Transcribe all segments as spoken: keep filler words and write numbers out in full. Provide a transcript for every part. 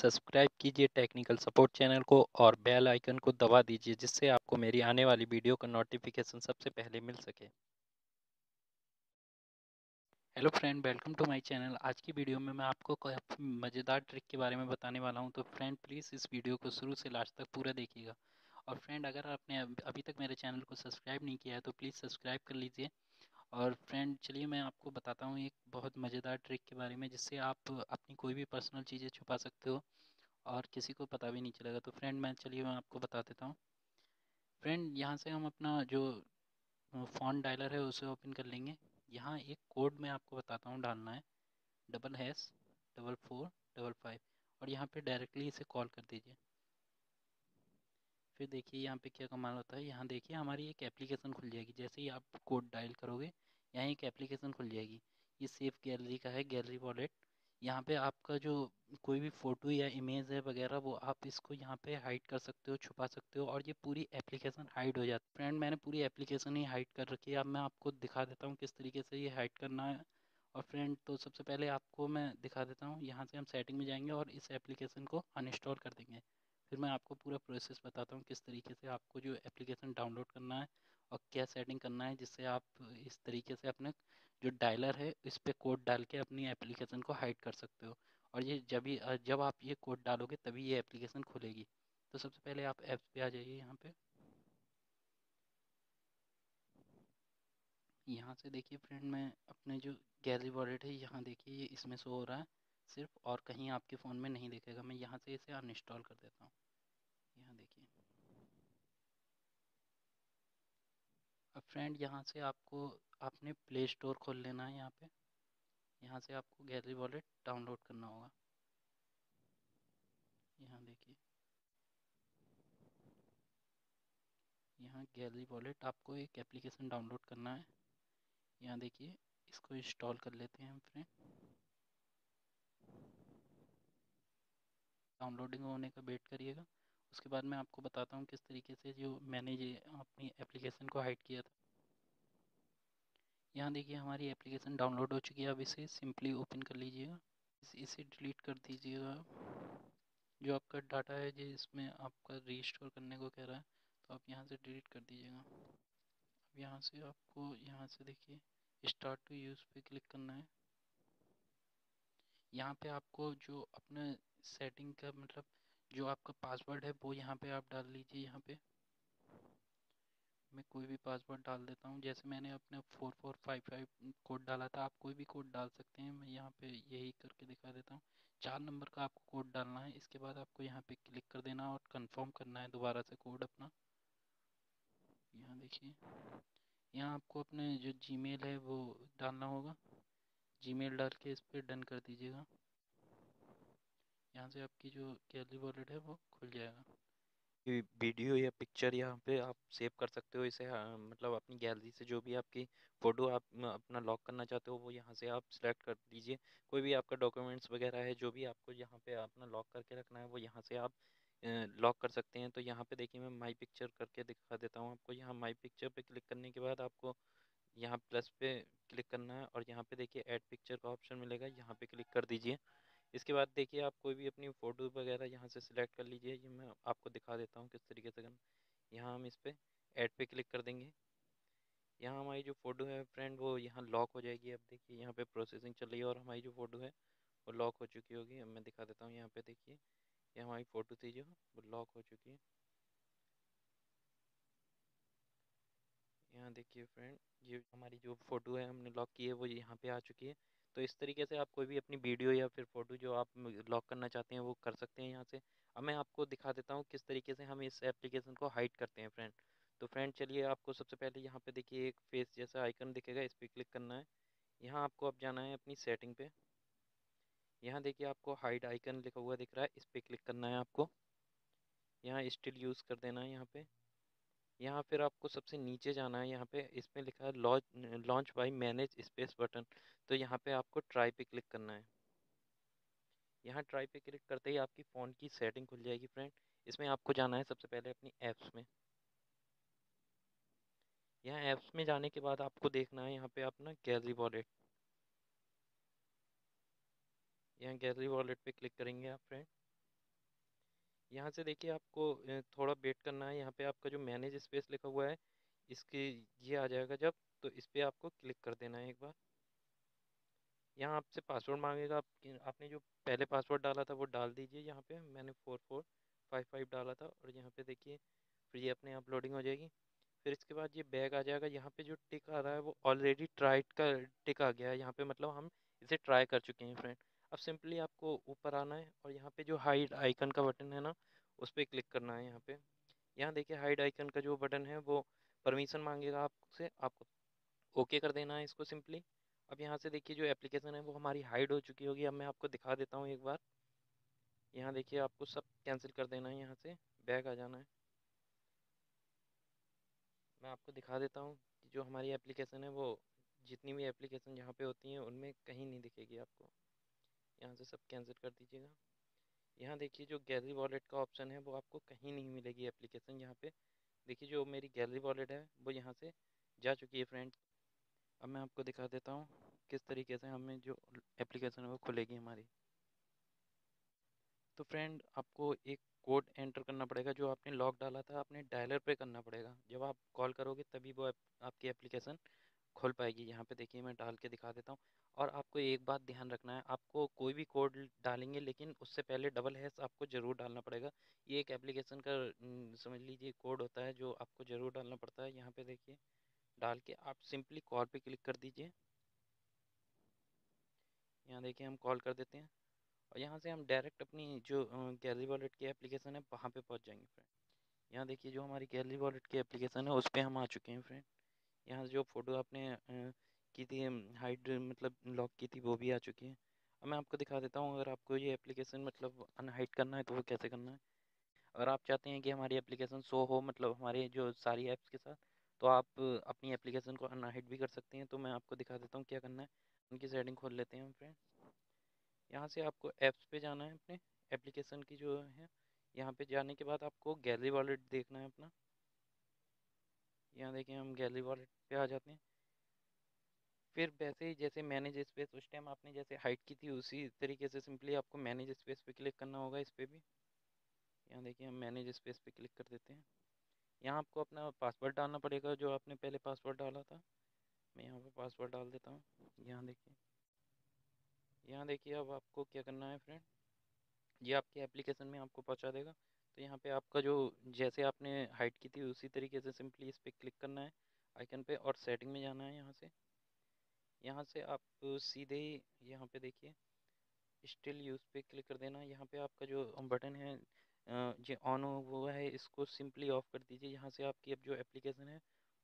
Subscribe कीजिए technical support channel को और बेल आइकन को दबा दीजिए, जिससे आपको मेरी आने वाली वीडियो का नोटिफिकेशन सबसे पहले मिल सके। Hello friend, welcome to my channel. आज की वीडियो में मैं आपको काफ़ी मज़ेदार ट्रिक के बारे में बताने वाला हूं, तो फ्रेंड प्लीज़ इस वीडियो को शुरू से लास्ट तक पूरा देखिएगा। और फ्रेंड, अगर आपने अभी तक मेरे चैनल को सब्सक्राइब नहीं किया है तो प्लीज़ सब्सक्राइब कर लीजिए। और फ्रेंड चलिए मैं आपको बताता हूँ एक बहुत मज़ेदार ट्रिक के बारे में, जिससे आप अपनी कोई भी पर्सनल चीज़ें छुपा सकते हो और किसी को पता भी नहीं चलेगा। तो फ्रेंड मैं चलिए मैं आपको बता देता हूँ। फ्रेंड यहाँ से हम अपना जो फ़ॉन्ट डायलर है उसे ओपन कर लेंगे। यहाँ एक कोड मैं आपको बताता हूँ डालना है, double hash double four double five, और यहाँ पर डायरेक्टली इसे कॉल कर दीजिए। फिर देखिए यहाँ पे क्या कमाल होता है। यहाँ देखिए हमारी एक एप्लीकेशन खुल जाएगी। जैसे ही आप कोड डायल करोगे यहाँ एक एप्लीकेशन खुल जाएगी। ये सेफ गैलरी का है, गैलरी वॉलेट। यहाँ पे आपका जो कोई भी फ़ोटो या इमेज है वगैरह वो आप इसको यहाँ पे हाइड कर सकते हो, छुपा सकते हो, और ये पूरी एप्लीकेशन हाइड हो जाती है। फ्रेंड मैंने पूरी एप्लीकेशन ही हाइड कर रखी है। अब मैं आपको दिखा देता हूँ किस तरीके से ये हाइड करना है। और फ्रेंड तो सबसे पहले आपको मैं दिखा देता हूँ, यहाँ से हम सेटिंग में जाएंगे और इस एप्लीकेशन को अनइंस्टॉल कर देंगे। फिर मैं आपको पूरा प्रोसेस बताता हूँ किस तरीके से आपको जो एप्लीकेशन डाउनलोड करना है और क्या सेटिंग करना है, जिससे आप इस तरीके से अपने जो डायलर है इस पर कोड डाल के अपनी एप्लीकेशन को हाइड कर सकते हो। और ये जब भी जब आप ये कोड डालोगे तभी ये एप्लीकेशन खुलेगी। तो सबसे पहले आप ऐप्स पे आ जाइए। यहाँ पे यहाँ से देखिए फ्रेंड मैं अपने जो गैलरी वॉलेट है यहाँ देखिए ये इसमें शो हो रहा है सिर्फ, और कहीं आपके फ़ोन में नहीं देखेगा। मैं यहाँ से इसे अनइंस्टॉल कर देता हूँ। यहाँ देखिए अब फ्रेंड यहाँ से आपको आपने प्ले स्टोर खोल लेना है। यहाँ पे यहाँ से आपको गैलरी वॉलेट डाउनलोड करना होगा। यहाँ देखिए यहाँ गैलरी वॉलेट आपको एक एप्लीकेशन डाउनलोड करना है। यहाँ देखिए इसको इंस्टॉल कर लेते हैं हम। फ्रेंड डाउनलोडिंग होने का वेट करिएगा, उसके बाद मैं आपको बताता हूँ किस तरीके से जो मैंने ये अपनी एप्लीकेशन को हाइड किया था। यहाँ देखिए हमारी एप्लीकेशन डाउनलोड हो चुकी है। अब इसे सिंपली ओपन कर लीजिएगा, इसे डिलीट कर दीजिएगा। जो आपका डाटा है जो इसमें आपका रीस्टोर करने को कह रहा है तो आप यहाँ से डिलीट कर दीजिएगा। अब यहाँ से आपको यहाँ से देखिए स्टार्ट टू यूज़ पे क्लिक करना है। यहाँ पे आपको जो अपने सेटिंग का मतलब जो आपका पासवर्ड है वो यहाँ पे आप डाल लीजिए। यहाँ पे मैं कोई भी पासवर्ड डाल देता हूँ। जैसे मैंने अपने four four five five code डाला था, आप कोई भी कोड डाल सकते हैं। मैं यहाँ पे यही करके दिखा देता हूँ। चार नंबर का आपको कोड डालना है। इसके बाद आपको यहाँ पे क्लिक कर देना और कंफर्म करना है दोबारा से कोड अपना। यहाँ देखिए यहाँ आपको अपने जो जीमेल है वो डालना होगा। जीमेल डाल के इस पर डन कर दीजिएगा। यहाँ से आपकी जो गैलरी वॉलेट है वो खुल जाएगा। वीडियो या पिक्चर यहाँ पे आप सेव कर सकते हो इसे। हाँ, मतलब अपनी गैलरी से जो भी आपकी फ़ोटो आप अपना लॉक करना चाहते हो वो यहाँ से आप सिलेक्ट कर दीजिए। कोई भी आपका डॉक्यूमेंट्स वगैरह है जो भी आपको यहाँ पे अपना लॉक करके रखना है वो यहाँ से आप लॉक कर सकते हैं। तो यहाँ पे देखिए मैं माई पिक्चर करके दिखा देता हूँ आपको। यहाँ माई पिक्चर पर क्लिक करने के बाद आपको यहाँ प्लस पे क्लिक करना है और यहाँ पे देखिए ऐड पिक्चर का ऑप्शन मिलेगा, यहाँ पे क्लिक कर दीजिए। इसके बाद देखिए आप कोई भी अपनी फ़ोटो वगैरह यहाँ से सिलेक्ट कर लीजिए। ये मैं आपको दिखा देता हूँ किस तरीके से करना। यहाँ हम इस पर ऐड पे क्लिक कर देंगे। यहाँ हमारी जो फ़ोटो है फ्रेंड वो यहाँ लॉक हो जाएगी। अब देखिए यहाँ पर प्रोसेसिंग चल रही है और हमारी जो फ़ोटो है वो लॉक हो चुकी होगी। अब मैं दिखा देता हूँ। यहाँ पर देखिए ये हमारी फ़ोटो थी जो वो लॉक हो चुकी है। यहाँ देखिए फ्रेंड ये हमारी जो फ़ोटो है हमने लॉक की है वो यहाँ पे आ चुकी है। तो इस तरीके से आप कोई भी अपनी वीडियो या फिर फ़ोटो जो आप लॉक करना चाहते हैं वो कर सकते हैं यहाँ से। अब मैं आपको दिखा देता हूँ किस तरीके से हम इस एप्लीकेशन को हाइड करते हैं फ्रेंड। तो फ्रेंड चलिए आपको सबसे पहले यहाँ पे देखिए एक फेस जैसा आइकन दिखेगा, इस पर क्लिक करना है। यहाँ आपको अब जाना है अपनी सेटिंग पर। यहाँ देखिए आपको हाइड आइकन लिखा हुआ दिख रहा है, इस पर क्लिक करना है आपको। यहाँ स्टिल यूज़ कर देना है। यहाँ पर यहाँ फिर आपको सबसे नीचे जाना है। यहाँ पे इसमें लिखा है launch launch by manage space button, तो यहाँ पे आपको ट्राई पे क्लिक करना है। यहाँ ट्राई पे क्लिक करते ही आपकी फ़ोन की सेटिंग खुल जाएगी फ्रेंड। इसमें आपको जाना है सबसे पहले अपनी ऐप्स में। यहाँ ऐप्स में जाने के बाद आपको देखना है यहाँ पे अपना गैलरी वॉलेट। यहाँ गैलरी वॉलेट पर क्लिक करेंगे आप फ्रेंड। यहाँ से देखिए आपको थोड़ा वेट करना है। यहाँ पे आपका जो मैनेज स्पेस लिखा हुआ है इसके ये आ जाएगा जब, तो इस पर आपको क्लिक कर देना है एक बार। यहाँ आपसे पासवर्ड मांगेगा, आप आपने जो पहले पासवर्ड डाला था वो डाल दीजिए। यहाँ पे मैंने फोर फोर फाइव फाइव डाला था और यहाँ पे देखिए फिर ये अपने आप लोडिंग हो जाएगी। फिर इसके बाद ये बैग आ जाएगा। यहाँ पे जो टिक आ रहा है वो ऑलरेडी ट्राइड का टिक आ गया है। यहाँ पे मतलब हम इसे ट्राई कर चुके हैं फ्रेंड। अब सिंपली आपको ऊपर आना है और यहाँ पे जो हाइड आइकन का बटन है ना उस पर क्लिक करना है। यहाँ पे यहाँ देखिए हाइड आइकन का जो बटन है वो परमिशन मांगेगा आपसे, आपको ओके कर देना है इसको सिंपली। अब यहाँ से देखिए जो एप्लीकेशन है वो हमारी हाइड हो चुकी होगी। अब मैं आपको दिखा देता हूँ एक बार। यहाँ देखिए आपको सब कैंसिल कर देना है, यहाँ से बैक आ जाना है। मैं आपको दिखा देता हूँ कि जो हमारी एप्लीकेशन है वो जितनी भी एप्लीकेशन यहाँ पे होती हैं उनमें कहीं नहीं दिखेगी आपको। यहाँ से सब कैंसिल कर दीजिएगा। यहाँ देखिए जो गैलरी वॉलेट का ऑप्शन है वो आपको कहीं नहीं मिलेगी एप्लीकेशन। यहाँ पर देखिए जो मेरी गैलरी वॉलेट है वो यहाँ से जा चुकी है फ्रेंड। अब मैं आपको दिखा देता हूँ किस तरीके से हमें जो एप्लीकेशन है वो खुलेगी हमारी। तो फ्रेंड आपको एक कोड एंटर करना पड़ेगा जो आपने लॉक डाला था, आपने डायलर पे करना पड़ेगा। जब आप कॉल करोगे तभी वो आप, आपकी एप्लीकेशन खुल पाएगी। यहाँ पे देखिए मैं डाल के दिखा देता हूँ। और आपको एक बात ध्यान रखना है, आपको कोई भी कोड डालेंगे लेकिन उससे पहले डबल हैश आपको ज़रूर डालना पड़ेगा। ये एक एप्लीकेशन का समझ लीजिए कोड होता है जो आपको ज़रूर डालना पड़ता है। यहाँ पर देखिए डाल के आप सिंपली कॉल पे क्लिक कर दीजिए। यहाँ देखिए हम कॉल कर देते हैं और यहाँ से हम डायरेक्ट अपनी जो गैलरी वॉलेट की एप्लीकेशन है वहाँ पे पहुँच जाएंगे फ्रेंड। यहाँ देखिए जो हमारी गैलरी वॉलेट की एप्लीकेशन है उस पर हम आ चुके हैं फ्रेंड। यहाँ जो फ़ोटो आपने की थी हाइड मतलब लॉक की थी वो भी आ चुकी है। अब मैं आपको दिखा देता हूँ अगर आपको ये एप्लीकेशन मतलब अनहाइड करना है तो वो कैसे करना है। अगर आप चाहते हैं कि हमारी एप्लीकेशन शो हो मतलब हमारे जो सारी ऐप्स के साथ, तो आप अपनी एप्लीकेशन को अनहाइड भी कर सकते हैं। तो मैं आपको दिखा देता हूँ क्या करना है। उनकी सेटिंग खोल लेते हैं हम फ्रेंड। यहाँ से आपको ऐप्स पे जाना है अपने एप्लीकेशन की जो है। यहाँ पे जाने के बाद आपको गैलरी वॉलेट देखना है अपना। यहाँ देखिए हम गैलरी वॉलेट पे आ जाते हैं। फिर वैसे ही जैसे मैनेज स्पेस उस टाइम आपने जैसे हाइड की थी उसी तरीके से सिंपली आपको मैनेज स्पेस पर क्लिक करना होगा इस पर भी। यहाँ देखिए हम मैनेज स्पेस पर क्लिक कर देते हैं। यहाँ आपको अपना पासवर्ड डालना पड़ेगा जो आपने पहले पासवर्ड डाला था। मैं यहाँ पे पासवर्ड डाल देता हूँ। यहाँ देखिए यहाँ देखिए अब आपको क्या करना है फ्रेंड, ये आपके एप्लीकेशन में आपको पहुँचा देगा। तो यहाँ पे आपका जो जैसे आपने हाइड की थी उसी तरीके से सिंपली इस पर क्लिक करना है आइकन पे और सेटिंग में जाना है। यहाँ से यहाँ से आप सीधे ही यहाँ पर देखिए स्टिल यूज़ पे क्लिक कर देना। यहाँ पर आपका जो बटन है जो ऑन हुआ है इसको सिंपली ऑफ कर दीजिए। यहाँ से आपकी अब जो एप्लीकेशन है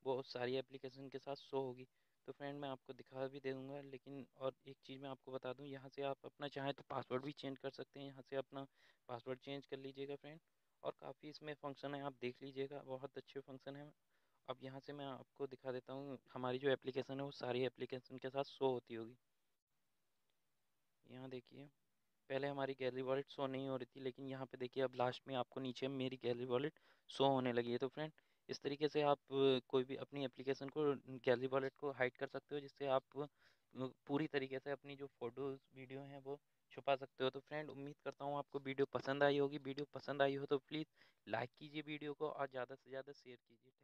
वो सारी एप्लीकेशन के साथ शो होगी। तो फ्रेंड मैं आपको दिखा भी दे दूँगा, लेकिन और एक चीज़ मैं आपको बता दूँ, यहाँ से आप अपना चाहें तो पासवर्ड भी चेंज कर सकते हैं। यहाँ से अपना पासवर्ड चेंज कर लीजिएगा फ्रेंड। और काफ़ी इसमें फंक्शन है, आप देख लीजिएगा, बहुत अच्छे फंक्शन है। अब यहाँ से मैं आपको दिखा देता हूँ हमारी जो एप्लीकेशन है वो सारी एप्लीकेशन के साथ शो होती होगी। यहाँ देखिए पहले हमारी गैलरी वॉलेट शो नहीं हो रही थी, लेकिन यहाँ पे देखिए अब लास्ट में आपको नीचे मेरी गैलरी वॉलेट शो होने लगी है। तो फ्रेंड इस तरीके से आप कोई भी अपनी एप्लीकेशन को गैलरी वॉलेट को हाइड कर सकते हो, जिससे आप पूरी तरीके से अपनी जो फ़ोटोज़ वीडियो हैं वो छुपा सकते हो। तो फ्रेंड उम्मीद करता हूँ आपको वीडियो पसंद आई होगी। वीडियो पसंद आई हो तो प्लीज़ लाइक कीजिए वीडियो को और ज़्यादा से ज़्यादा शेयर कीजिए।